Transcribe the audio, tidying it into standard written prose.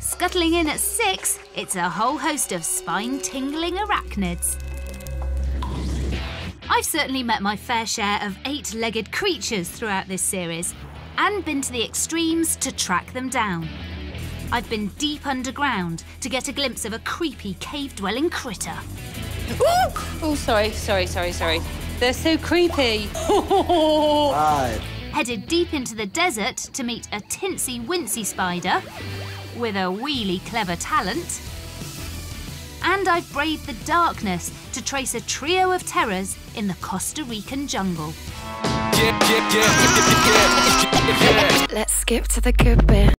Scuttling in at 6, it's a whole host of spine-tingling arachnids. I've certainly met my fair share of 8-legged creatures throughout this series, and been to the extremes to track them down. I've been deep underground to get a glimpse of a creepy cave-dwelling critter. Ooh! Oh, sorry. They're so creepy. Right. Headed deep into the desert to meet a tinsy-wincy spider with a wheelie clever talent. And I've braved the darkness to trace a trio of terrors in the Costa Rican jungle. Let's skip to the good bit.